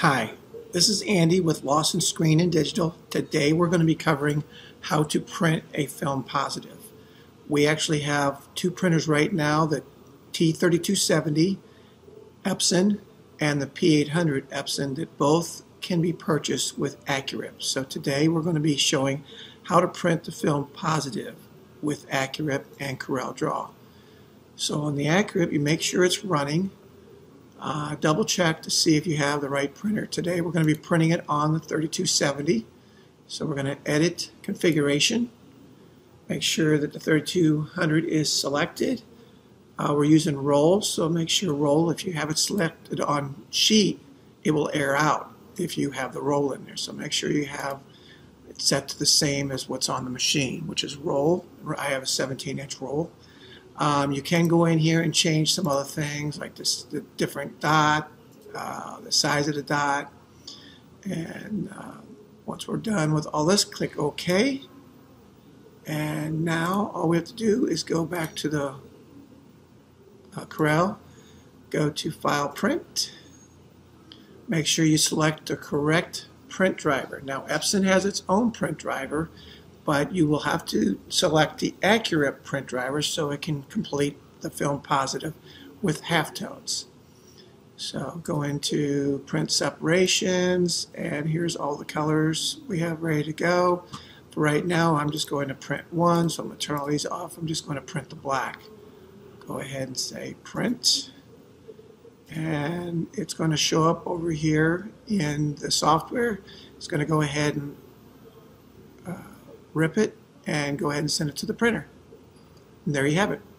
Hi, this is Andy with Lawson Screen and Digital. Today we're going to be covering how to print a film positive. We actually have two printers right now, the T3270 Epson and the P800 Epson, that both can be purchased with Accurip. So today we're going to be showing how to print the film positive with Accurip and Corel Draw. So on the Accurip, you make sure it's running. Double check to see if you have the right printer. Today we're going to be printing it on the 3270. So we're going to edit configuration. Make sure that the 3200 is selected. We're using roll, so make sure roll. If you have it selected on sheet, it will air out if you have the roll in there. So make sure you have it set to the same as what's on the machine, which is roll. I have a 17-inch roll. You can go in here and change some other things, like this, the different dot, the size of the dot. And once we're done with all this, click OK. And now all we have to do is go back to the Corel, go to File, Print. Make sure you select the correct print driver. Now Epson has its own print driver, but you will have to select the Accurip print driver so it can complete the film positive with halftones. So go into print separations, and here's all the colors we have ready to go. For right now, I'm just going to print one, so I'm going to turn all these off. I'm just going to print the black. Go ahead and say print, and it's going to show up over here in the software. It's going to go ahead and rip it and go ahead and send it to the printer. And there you have it.